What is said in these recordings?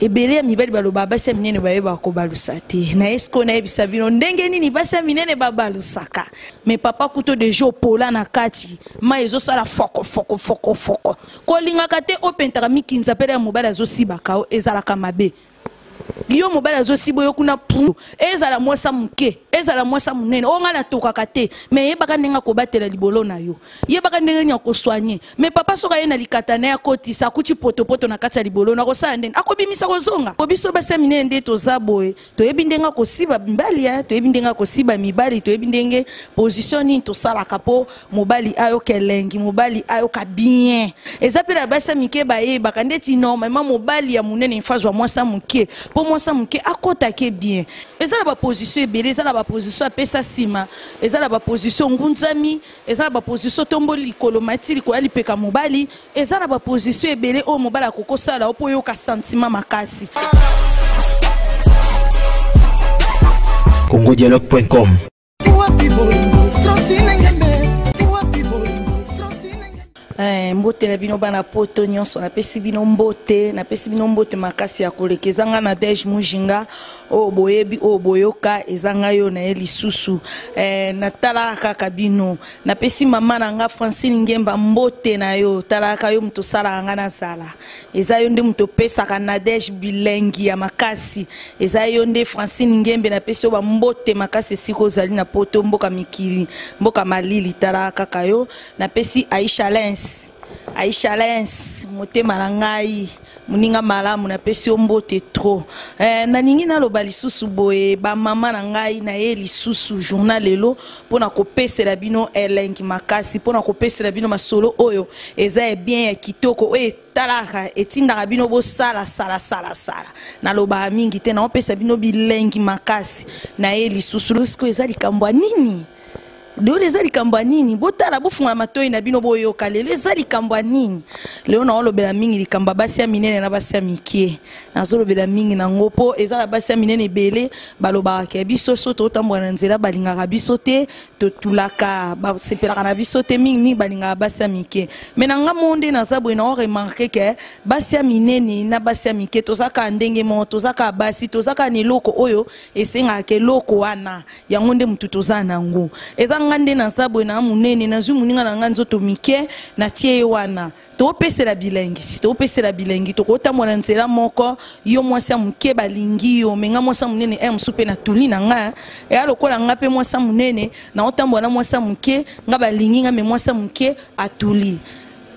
ebele mibali baloba basi minene bayeba ko balusate na esko na ebisa bino ndenge nini basi minene babalusaka mais papa kuto de jo pola na kati ma ezo sala foko foko foko foko ko lingaka te opentaka mikinza pele mobala zo sibakao ezala kamabe Guillaume mobala zo siboyo kuna pu ezala mwasa muke ezala mwasa munene ongala tokaka te mais yebaka ndenga ko batela libolo na yo yebaka ndenge nyako soigner mais papa soka yena likata na yakotisa kuti potopoto na kati ya libolo na ko sa ndene akobimisa kozonga ko biso basi minene ndeto zaboe to yebi ndenga ko siba mbali ya to yebi ndenga ko siba mibali to yebi ndenge position ni to sala kapo mobali ayo kelengi mobali ayo ka bien ezapela basi mike ba yebaka ndeti normalement mobali ya munene infazwa mwasa muke pour moi ça m'ke akotake bien eza la ba position ebele eza la ba position apesa sima eza la ba position ngunzami eza la ba position tombo likolo matili ko ali peka mobali eza la ba position ebele o mobala kokosa la opo yo ka sentiment makasi congodialogue.com mbote na bino bana poto nyonso na pesi bino mbote na pesi bino mbote makasi ya kolekeza nga Nadege Mujinga o boyebi o boyoka ezanga yo na elisusu na talaka kabino na pesi mama na nga Francine Ngemba mbote na yo talaka yo mto sala nga na sala ezayo nde mto pesa ka Nadege bilengi ya makasi ezayo nde Francine Ngembe na pesi ba mbote makasi siko zali na poto mboka mikili mboka malili talaka kayo na pesi Aisha Lens Aisha Lens, mote marangai, muninga malamu na pesi ombote trop. Na ningi na loba lisusu boe, ba mama nangai na ye lisusu journal lelo, pona kopese la bino elengi makasi, pona kopese la bino masolo oyo, eza e bien ya kitoko, oye talaka, etinda rabino bo sala sala sala sala. Na loba mingi te na opesa bino bilengi makasi, na ye lisusu losko eza likambwa nini? Leo eza likambo nini botala bofunga matoi na bino boyoka lelo eza likambo nini leo na olobela mingi likamba basi ya minene na basi ya mikie nazolobela mingi na ngopo eza na basi ya minene ebele baloba ka biso so totambwa na nzela balingaka biso te totulaka basepelaka na biso te mingi balingaka basi ya mikie mena nga monde na zabwe na remarquer ke basi ya minene na basi ya mikie tozaka ndenge mo tozaka basi tozaka ni loko oyo esenga ke loko wana yango nde mutu tozana ngo eza ngande na sabu na munene na zumu ninga na nganzo to mike na tie wana to pese la bilengi si to pese la bilengi to kota mwana nzela moko yo mwasa mke balingi yo menga mwasa munene msupe na tuli na nga e alokola nga pe mwasa munene na otambwa na mwasa mke nga balingi nga me mwasa mke atuli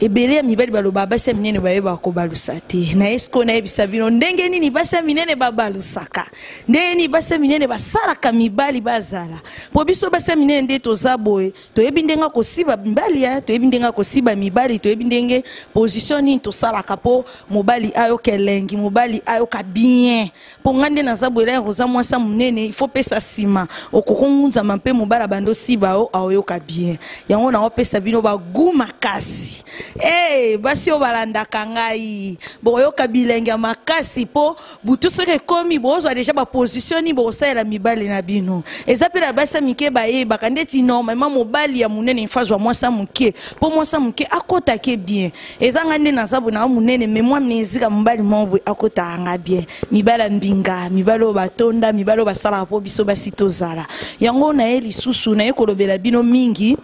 ebele mibali baloba basi minene bayeba ko balusate na esko na ebisa bino ndenge nini basi minene babalusaka ndenge nini basi minene basala ka mibali bazala po biso basi minene ndeto zaboe to yebi ndenga ko siba mbali ya to yebi ndenga ko siba mibali to yebi ndenge position ni to sala kapo mobali ayo kelengi mobali ayo ka bien po ngande na zaboe la roza mwasa munene il faut pesa sima okokungunza mampe mobala bando siba o ayo ka bien yango na opesa bino ba guma kasi Eh, basi obalanda kangai boyo kabilenga makasi po butu soke komi bozo déjà ba position ni bosa la mibali na bino ezapela basa mikeba e bakandeti normalement mobali ya munene infazwa mwasa muke po mwasa muke akota ke bien ezanga nde na zabu na munene memwa mezika mbali mobwe akota anga bien mibala mbinga mibalo batonda mibalo basala po biso basi tozala yango na eli susu na ekolobela bino mingi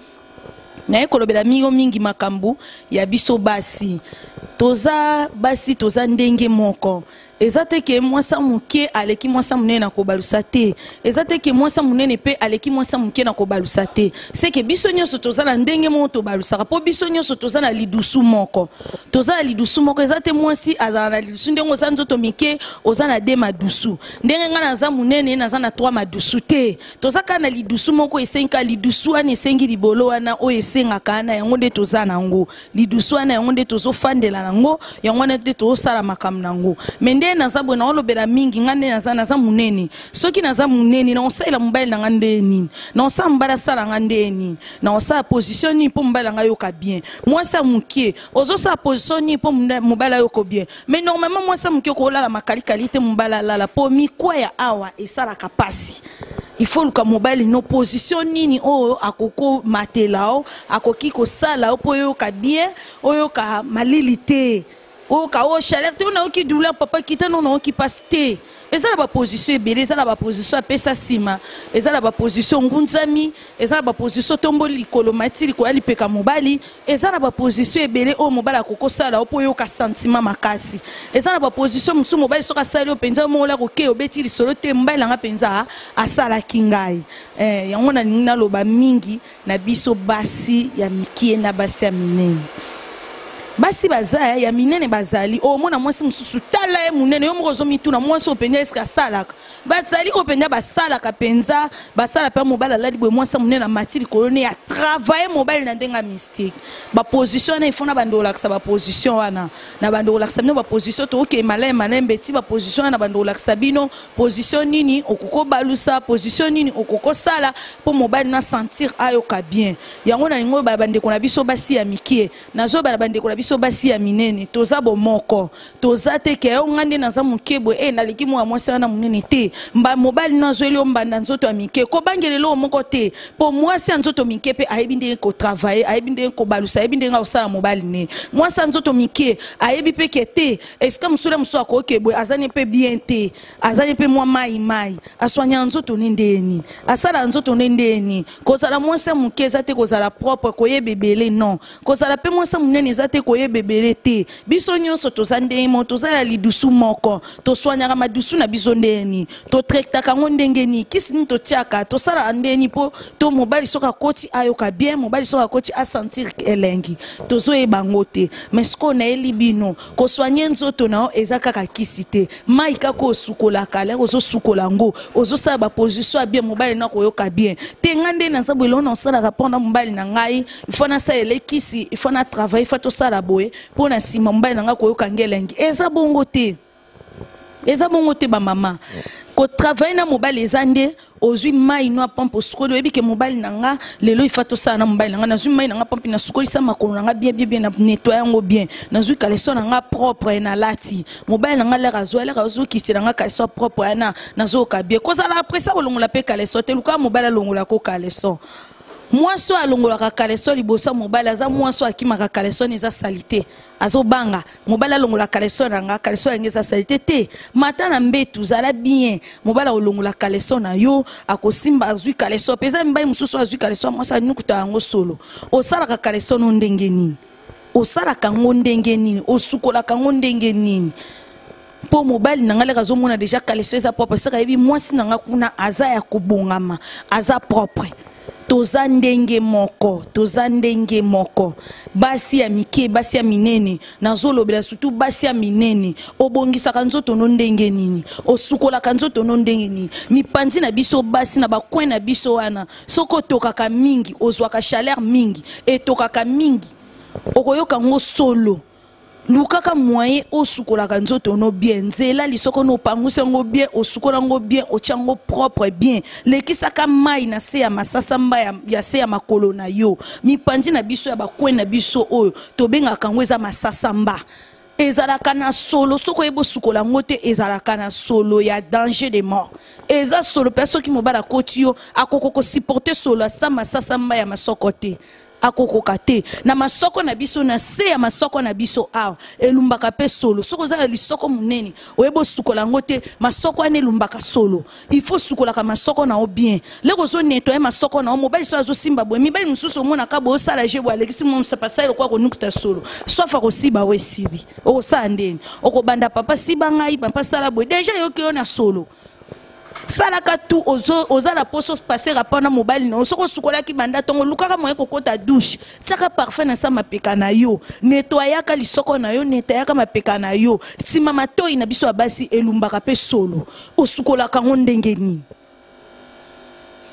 na ekolobela mingo mingi makambu ya biso basi toza basi toza ndenge moko Ezate ke mwasa muke aleki mwasa munene na kobalusa te ezate ke mwasa munene pe aleki mwasa muke na kobalusa te c'est que biso nyonso tozala ndenge moko tobalusaka po biso nyonso tozala lidusu moko ezate mwasi azala na lidusu ndenge oza nzoto mike oza na de madusu ndenge nga naza munene naza na trois madusu te tozaka na lidusu moko esenka lidusu wana esengi libolo wana oyo esengaka na yango nde toza nango lidusu wana yango nde tozofandela nango yango nde tozosala makambo nango Nazabu na olobela mingi ngane naza munene soki naza munene na osala mobali na ngande nini na osala mbala sala ngande nini na osala position ni po mbala ngayo ka bien moi ça mukie ozo sa position ni po mbala yo ko bien mais normalement moi ça mukie ko la makali qualité mbala la po mi kwa ya awa esala kapasi il faut que mobile no position nini oyo akoko matelao akoki ko sala opo yo ka bien oyo ka malilité au chaos chaleur tout na qui douleur papa qui t'a non qui passe té et ça la position est belle et ça la position pesa sima et ça la position ngunzami et ça la position tomboli kolomati ko ali peka mobali et ça la position est belle au mobala kokosa la opo yo ka sentiment makasi et ça la position musu mobali soka sali o penza mo la ko ke obetili solo te mobali nga penza asala kingai yango na nina loba mingi na biso basi ya mikie na basi ya minene basi bazaya ya minene bazali o mona mwasi mususu tala ye munene yo mrozo mituna mwasi openya eska salaka bazali openya basalaka penza basala pe mobala lali bo mwasi munene na matili kolone ya travailler mobile na ndenga mystique ba position na ifona bandola ksa ba position wana na bandola ksa bino ba position to okay malema na mbeti ba position na bandola ksa bino position nini okoko balusa position nini okoko sala po mobile na sentir ayoka bien yango na ngo ba bandeko na biso basi ya mikie nazo ba bandeko na so basi ya minene toza bomoko toza te ke ngande na za mukebo na likimu amwasa na munene te mba mobali na zoeli ombanda nzoto amike ko bangelelo moko te po mwasi nzoto mike pe ayebi ndenge ko travailler ayebi ndenge ko balusa ayebi ndenge osala mobali ne mwasa nzoto mike ayebi pe ke te eska musula muso akokebo azani pe bien te azani pe mwa mai mai aswanya nzoto nendeni asala nzoto nendeni ko sala mwasa mukeza te ko sala propre ko yebebele non ko sala pe mwasa munene zate ko bébélété bisonyo soto zande moto za lidusu moko to soignera madusu na bizondeni to trekta kango ndengeni kisini to tiaka to sala ndeni po to mobali soka koti ayoka bien mobali soka koti a sentir elengi to zo e bangote mais ce qu'on a libino ko soigner nzoto na ezaka kakisite maika ko sukola kala ko zo sukola ngo ozo sa ba position bien mobali na ko yoka bien te ngande na sabu lona sala répondre mobali na ngai il faut na sa elekisi il faut na travailler il faut to sala boye pona sima mbaye nanga koyoka ngelengi eza bongo te ba mama ko travailler na mobali ezande ozwi mai no pampo sukolo ebi ke mobali nanga lelo ifato sana mobali nanga na zwi mai nanga pampi na sukoli sama kolona nga bien bien bien na nettoyer ngo bien na zwi kaleso nanga propre na lati mobali nanga le razo ki tira nga kaleso propre na nazo ka bien ko sala après ça kolongola pe kaleso te luka mobali longola ko kaleso mwaso alongola kakaleso libosa mobali aza mwaso akimaka kaleso neza salite azobanga mobali alongola kaleso nanga kaleso angeza salite te mata na mbetu zala bien mobali alongola kaleso na yo akosimba azwi kaleso peza mbali mususu azwi kaleso mwasa nukuta yango solo osala kakaleso no ndenge nini osala kango ndenge nini osukola kango ndenge nini po mobali nangale kazo mona deja kaleso eza propre saka yebi mwasi nanga kuna aza ya kubongama aza propre toza ndenge moko basi ya mike basi ya minene nazolobela surtout basi ya minene obongisaka nzoto no ndenge nini osukolaka nzoto no ndenge nini mipanzi na biso basi na bakwen na biso wana soko tokaka mingi ozwaka chaleur mingi etokaka mingi okoyoka ngo solo lukaka moyen osukolaka nzoto no bien nzela lisoko no pangusa ngo bien osukola ngo bien ochango propre bien lekisaka mai na se ya masasa mbaya ya se ya makolo na yo mipanzi na biso ya bakwena biso oyo tobengaka ngo eza masasa mba ezalaka na solo soko yebo sukola ngo te ezalaka na solo ya danger de mort eza solo perso ki mobala koti yo akokoko supporter solo sa masasa mba ya masoko te akokokate na masoko na biso na se ya masoko na biso awa elumbaka pe solo soko zala lisoko munene oyebo sukola ngo te masoko ane lumbaka solo il faut sukola ka masoko na o bien leko zo nettoyer masoko na o mobali so azo simba bo mi bali mususu mona ka bo sala je bo alexi mon sa passer ko ko nukuta solo sofa ko siba we sili o sa ndeni okobanda papa siba ngai papa sala bo deja yoke na solo salaka tout ozala poso passer rapport na mobile non soko sukola ki banda tongo lukaka moye kokota douche tsaka parfait na sa mapeka na yo nettoya ka lisoko na yo nettoya ka mapeka na yo timama toyi na biso abasi elumbaka pe solo osukola ka ndenge nini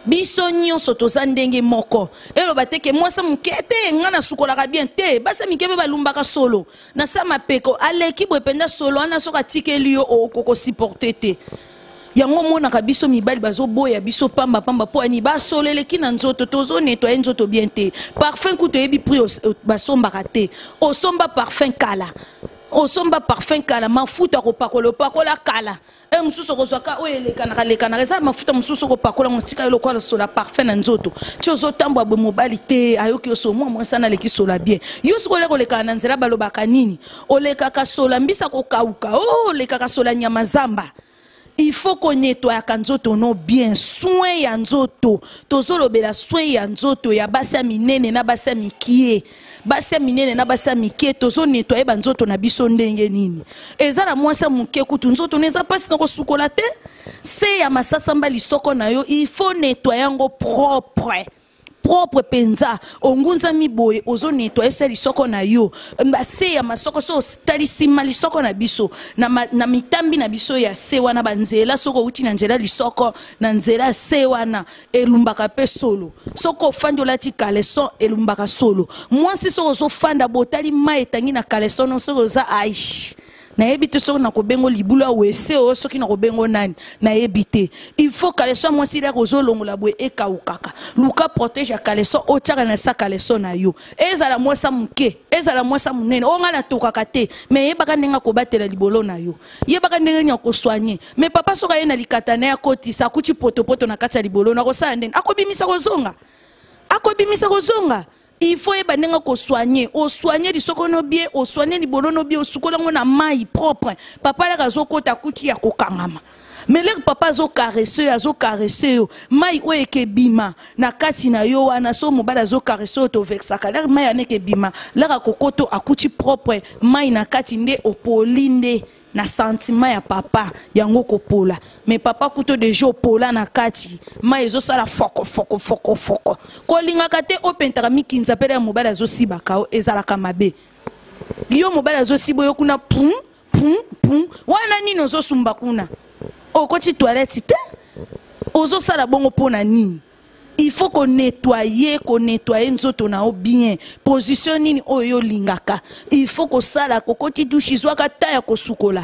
biso nyonso toza ndenge moko eloba te ke mwasa mukete ngana sukolaka bien te basa mikebe balumbaka solo na sa mapeko aleki bwependa solo ana soka tikeli yo okoko supporter te yango mona kabiso mibali bazo boya biso pamba pamba po ani basolele ki na nzoto tozo nettoyer nzoto bien te parfum ku to yebi prix basomba kate osomba parfum kala au somba parfum kala mafuta ko pakola pakola kala e mususu ko soka o ele kana le kana reza mafuta mususu ko pakola mustika lo kwa sola parfum na nzoto tiozo tambwa bo mobilité ayoki oso mo mo sana le ki sola bien yo siko le ko le kana nzela baloba kanini ole kaka sola mbisa ko kauka o le kaka sola nyama zamba. Il faut qu'on nettoie kanzoto non bien soin ya nzoto tozolo bela soin ya nzoto ya basi ya minene na basi ya mikie basi ya minene na basi ya mikie tozo nettoyer ba nzoto na biso ndenge nini ezala mwasa muke kutu nzoto neza pasi na ko sukola te c'est ya masasa mbali soko na yo il faut nettoyer ngo propre propre penza ongunza miboye ozo nettoyer seli soko na yo mbase ya masoko so talisima lisoko na biso na mitambi na biso ya sewa na banzela soko uti na njela lisoko na nzela sewa na elumbaka pe solo soko fandola ti kaleson elumbaka solo mwansi soko so fanda botali ma etangi na kaleson no soko za aish na ebite soko na kobengo libula wese o soki na kobengo nani na ebite il faut kaleso mwasi la kozo longola bwe ekaukaka luka protège kaleso o tsaka na sa kaleso na yo ezala mwasa muke ezala mwasa munene o ngala tokaka te mais yebaka ndenga kobatela libolo na yo yebaka ndenga nyako soigner mais papa soka yena likatana ya kotisa kuti potopoto na katsa libolo na kosa ndene akobimisa kozonga akobimisa kozonga. Il faut que soigner, au soigner du soconobier, au soigner du bolonobier, au soconobier, on a maille propre. Papa la raison qu'on t'a coûté à Kokangama. Mais leur papa zo caresseux, maille ou ekebima, na katina yo, anaso mobala zo caresseux, to vexaka, leur maille anekebima, leur a kokoto a coûté propre, maille na katinde, au polinde. Na sentiment ya papa yango kopola mais papa kuto deje opola na kati ma ezo sala foko foko foko foko kolinga kate opentaka mikinza pele mobala ezo sibakao ezalaka mabe yo mobala ezo siboyo kuna pum pum pum wana nino zo sumba kuna okoti toilette te ozo sala bongo pona nini. Il faut qu'on nettoie nzoto na o bien position nini oyo lingaka il faut ko sala ko koti dushi zwaka taya ko sukola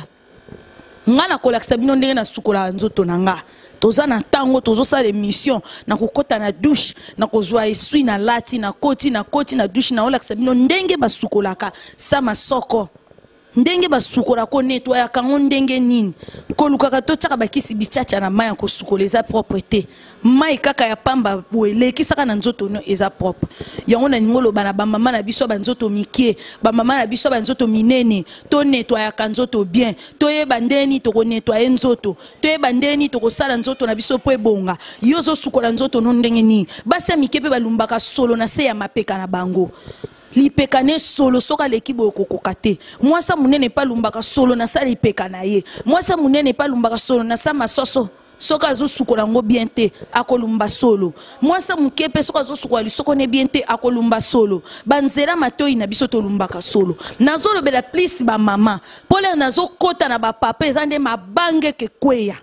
ngana ko lakisa bino ndenge na sukola nzoto nanga toza na tango tozo sala émission na ko kota na douche na ko zwa esui na lati na koti na douche na olakisa bino ndenge ba sukola ka sa masoko ndenge ba sukola ko nettoya ka ndenge nini ko lukaka to tsaka bakisi bichacha na maya ko sukoleza propreté mai kaka ya pamba boele kisaka na nzoto no eza propre yango na ngolo bana ba mama na biso ba nzoto mikie ba mama na biso ba nzoto minene to nettoya ka nzoto bien to yeba ndeni to ko nettoyer nzoto to yeba ndeni to ko sala nzoto na biso po ebonga yo zo sukola nzoto no ndenge nini basi mikepe balumbaka solo na se ya mapeka na bango lipekane solo soka l'équipe okokokate moi ça munene pa lumbaka solo na sa lipekana ye moi ça munene pa lumbaka solo na sa masoso soka zo sukola ngo bien te akolumba solo moi ça mukepe soka zo sukola lisoko ne bien te akolumba solo banzela matoi na biso to lumbaka solo nazo lobela please ba mama pole nazo kota na ba papa ezande mabange ke kweya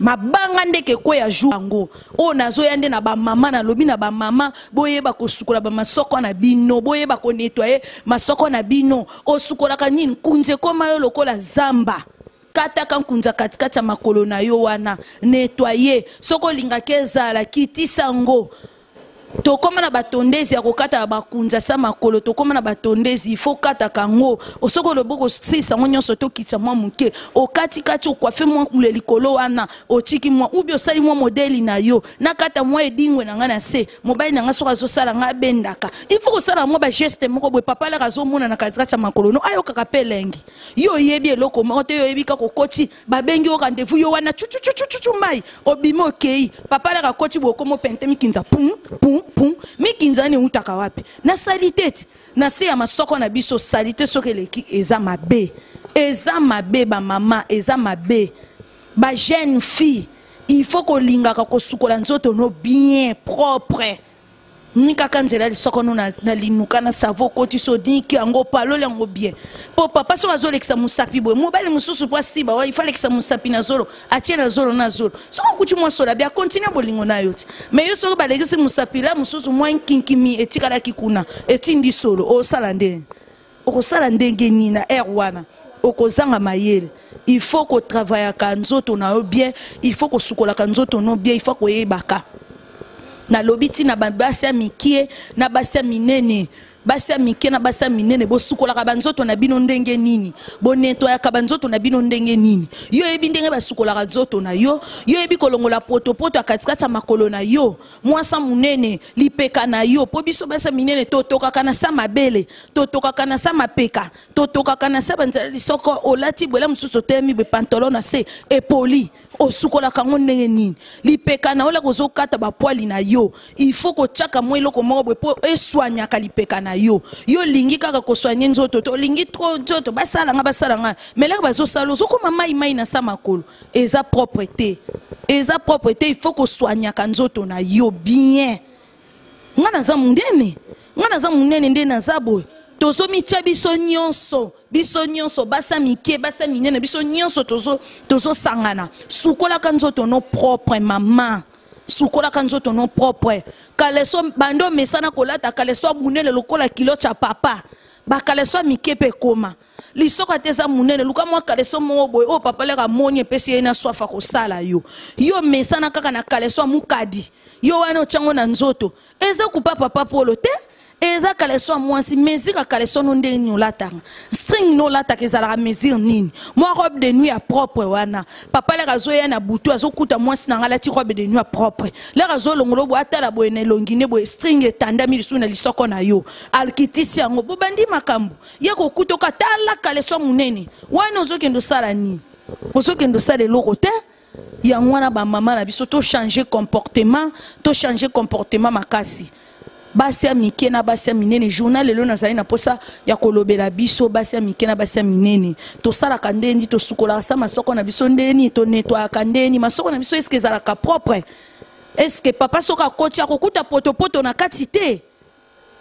mabanga ndeke ko ya juango o nazo yande na ba mama na lobi na ba mama boye ba kosukola ba masoko na bino boye ba konetoye masoko na bino o sukola kanini kunze koma yo lokola zamba kata kankunza katikati ya makolo na yo wana nettoyer soko linga keza la kitisango to koma na batondezi ya kokata bakunza sa makolo to koma na batondezi il faut kata kango osoko loboko sisa ngonyoso to kitsa mwa muke okati kati okwafe mwa kule likolo wana otiki mwa ubio sali mwa modeli na yo na kata mwa edingwe na ngana se mobali na ngasoka zo sala ngabendaka il faut sala mwa ba geste moko bwe papa la kazo mona na katikati makolo no ayo kakapelengi yo yebi eloko moto yo yebi kakokoti babengi o rendez-vous yo wana chuchuchuchu mai obimo okei papa la kakoti bokomo pente mikinza pum pum pum mikinzani utaka wapi na salitete na se ya masoko na biso salite soke leki eza mabe ba mama eza mabe ba jeune fille il faut ko linga ka kosukola nzoto no bien propre nika kanzela lisoko no na linuka na savo koti sodiki ango palole ango bien po papa so azole ki sa musapi boy mobali mususu po siba wa ifale ki sa musapi na zolo atiela zolo na zolo so kuti mwa sola bia continue bolingo na yoti mais yo so baleki si musapi la mususu mwa kinkimi etika la kikuna etindi solo o sala ndenge o sala ndenge nina erwana okozanga mayele il faut ko travailler ka nzoto na yo bien il faut ko sukola ka nzoto no bien il faut ko yebaka na lobiti na basi ya mikie na basi ya minene basi mikena basi minene bosukola kabanzoto na bino ndenge nini boneto ya kabanzoto na bino ndenge nini yo ebi ndenge basukola kazoto na yo yo ebi kolongola poto poto akatikata makolo na yo mwasa munene lipeka na yo po biso basi minene totoka kana sa mabele totoka kana sa mapeka totoka kana sa banzali soko olati bwela msuso temi be pantalon na se epoli osukola kango ndenge nini lipeka na ola kozokata ba poali na yo il faut ko tsaka mo eloko moko po eswanya kalipeka na yo yo lingi kaka ko soigner nzoto to lingi trop nzoto basala nga melaka bazosala zoko mama imai na sa makolo eza propreté il faut ko soigner kanzoto na yo bien ngana za mundeme ngana za munene ndena zabo tozo mitia biso nyonso basa mike basa minene biso nyonso tozo sangana sukola kanzoto no propre mama sukola kanzoto no propre kaleso bando mesana kolata kaleso munene lokola kilo cha papa bakaleso mike pe koma lisoka teza munene luka mwa kaleso mo boy o papa leka monye pesi ina swafa kosala yo yo mesana kaka na kaleso mukadi yo wana chango na nzoto eza kupa papa polo te eza kaleso mwansi mesira kaleso no ndeni olatanga string no lataka ezala mesira nini moi robe de nuit à propre wana papa leka zo ya na butu azokuta mwansi na ngala ti robe de nuit à propre leka zo longolo bo atala bo ene longine bo string etanda milisu na lisoko na yo alkitisi yango bo bandi makambo yako kutoka tala kaleso munene wana ozokendo sala nini ozokendo sala eloko te ya mwana ba mama na biso to changer comportement makasi basia mikena basia minene journal lelo nazali na posa ya kolobela biso basia mikena basia minene to sala kandeni to sukola sa masoko na biso ndeni to netwa kandeni masoko na biso est-ce que zala ka propre est-ce que papa soka kotia kokuta poto poto na katite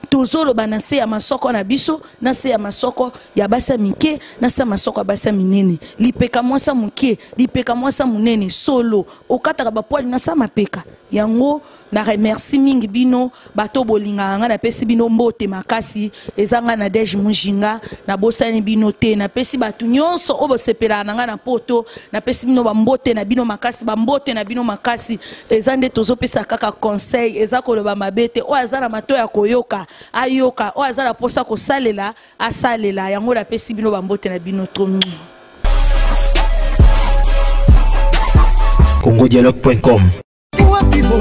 tozolo banase ya masoko na biso na se ya masoko ya basia mike na se masoko ya basia minene lipeka mwasa muke lipeka mwasa munene solo okataka bapwali na sa mapeka yango na remercie mingi bino bato bolinga nga na pesi bino mbote makasi ezanga Nadege Mujinga na bosani bino te na pesi batu nyonso obosepela nga na poto na pesi bino bambote na bino makasi bambote na bino makasi ezande tozo pesa kaka conseil ezako loba mabete o azana mato ya koyoka ayoka o azana posa ko salela asalela yango na pesi bino bambote na bino to CongoDialogue.com. People,